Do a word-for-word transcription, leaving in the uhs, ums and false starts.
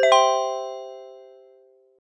You